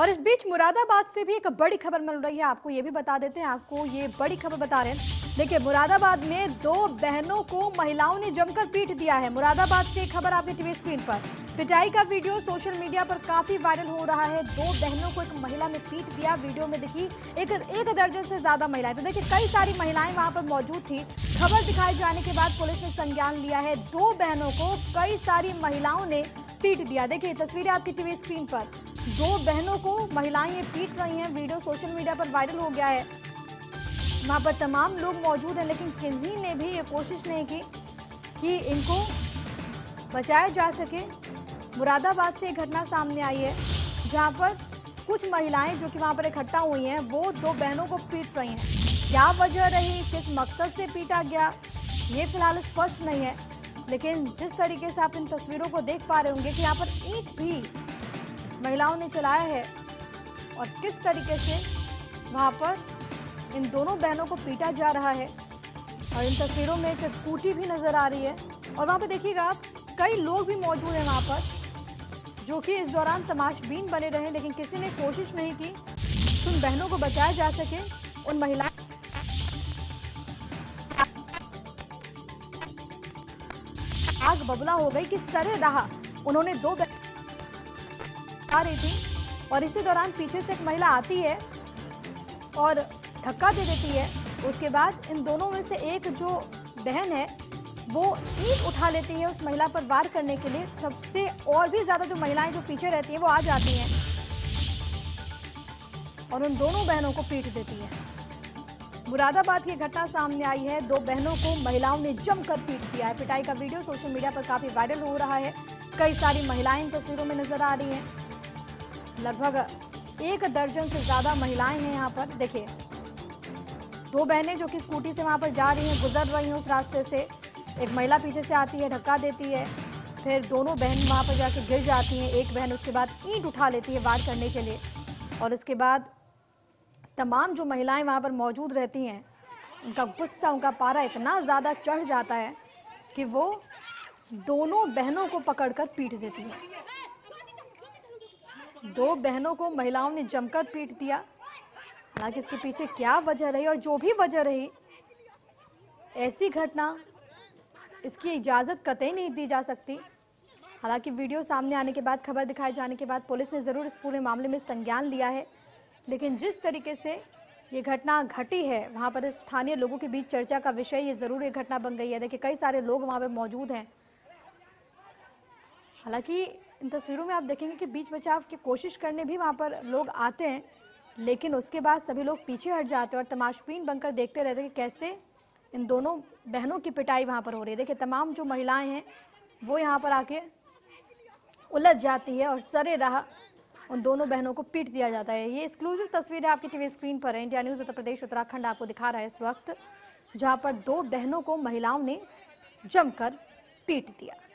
और इस बीच मुरादाबाद से भी एक बड़ी खबर मिल रही है, आपको ये भी बता देते हैं, आपको ये बड़ी खबर बता रहे हैं। देखिए, मुरादाबाद में दो बहनों को महिलाओं ने जमकर पीट दिया है। मुरादाबाद से खबर आपकी टीवी स्क्रीन पर, पिटाई का वीडियो सोशल मीडिया पर काफी वायरल हो रहा है। दो बहनों को एक महिला ने पीट दिया, वीडियो में देखी एक दर्जन से ज्यादा महिलाएं। तो देखिए, कई सारी महिलाएं वहां पर मौजूद थी। खबर दिखाए जाने के बाद पुलिस ने संज्ञान लिया है। दो बहनों को कई सारी महिलाओं ने पीट दिया। देखिए, तस्वीरें आपकी टीवी स्क्रीन पर, दो बहनों को महिलाएं पीट रही हैं। वीडियो सोशल मीडिया पर वायरल हो गया है। वहाँ पर तमाम लोग मौजूद हैं, लेकिन किसी ने भी ये कोशिश नहीं की कि इनको बचाया जा सके। मुरादाबाद से घटना सामने आई है, जहाँ पर कुछ महिलाएं जो कि वहाँ पर इकट्ठा हुई हैं, वो दो बहनों को पीट रही हैं। क्या वजह रही, किस मकसद से पीटा गया, ये फिलहाल स्पष्ट नहीं है। लेकिन जिस तरीके से आप इन तस्वीरों को देख पा रहे होंगे कि यहाँ पर ईंट भी महिलाओं ने चलाया है और किस तरीके से वहाँ पर इन दोनों बहनों को पीटा जा रहा है। और इन तस्वीरों में एक स्कूटी भी नज़र आ रही है और वहाँ पर देखिएगा आप, कई लोग भी मौजूद हैं वहाँ पर, जो कि इस दौरान तमाशबीन बने रहे, लेकिन किसी ने कोशिश नहीं की कि उन बहनों को बचाया जा सके। उन महिलाओं आग बबूला हो गई कि सरे रहा। उन्होंने दो आ रही थी और इसी दौरान पीछे से एक महिला आती है और धक्का दे देती है। उसके बाद इन दोनों में से एक जो बहन है, वो ईंट उठा लेती है उस महिला पर वार करने के लिए। सबसे और भी ज़्यादा जो महिलाएं जो पीछे रहती हैं, वो आ जाती हैं और उन दोनों बहनों को पीट देती है। मुरादाबाद की घटना सामने आई है, दो बहनों को महिलाओं ने जमकर पीट दिया है। पिटाई का वीडियो सोशल मीडिया पर काफ़ी वायरल हो रहा है। कई सारी महिलाएं तस्वीरों में नजर आ रही हैं। लगभग एक दर्जन से ज़्यादा महिलाएं हैं यहाँ पर। देखिए, दो बहनें जो कि स्कूटी से वहाँ पर जा रही हैं, गुजर रही हैं उस रास्ते से। एक महिला पीछे से आती है, धक्का देती है, फिर दोनों बहन वहाँ पर जाके गिर जाती हैं। एक बहन उसके बाद ईंट उठा लेती है वार करने के लिए और उसके बाद तमाम जो महिलाएं वहाँ पर मौजूद रहती हैं, उनका गुस्सा, उनका पारा इतना ज़्यादा चढ़ जाता है कि वो दोनों बहनों को पकड़कर पीट देती हैं। दो बहनों को महिलाओं ने जमकर पीट दिया। हालांकि इसके पीछे क्या वजह रही और जो भी वजह रही, ऐसी घटना, इसकी इजाज़त कतई नहीं दी जा सकती। हालांकि वीडियो सामने आने के बाद, खबर दिखाए जाने के बाद पुलिस ने ज़रूर इस पूरे मामले में संज्ञान लिया है, लेकिन जिस तरीके से ये घटना घटी है, वहाँ पर स्थानीय लोगों के बीच चर्चा का विषय ये ज़रूर एक घटना बन गई है। देखिए, कई सारे लोग वहाँ पर मौजूद हैं। हालांकि इन तस्वीरों में आप देखेंगे कि बीच बचाव की कोशिश करने भी वहाँ पर लोग आते हैं, लेकिन उसके बाद सभी लोग पीछे हट जाते हैं और तमाशबीन बनकर देखते रहते हैं कि कैसे इन दोनों बहनों की पिटाई वहाँ पर हो रही है। देखिए, तमाम जो महिलाएं हैं, वो यहाँ पर आके उलझ जाती है और सरे राह उन दोनों बहनों को पीट दिया जाता है। ये एक्सक्लूसिव तस्वीर है आपकी टीवी स्क्रीन पर है। इंडिया न्यूज़ उत्तर प्रदेश उत्तराखंड आपको दिखा रहा है इस वक्त, जहाँ पर दो बहनों को महिलाओं ने जमकर पीट दिया।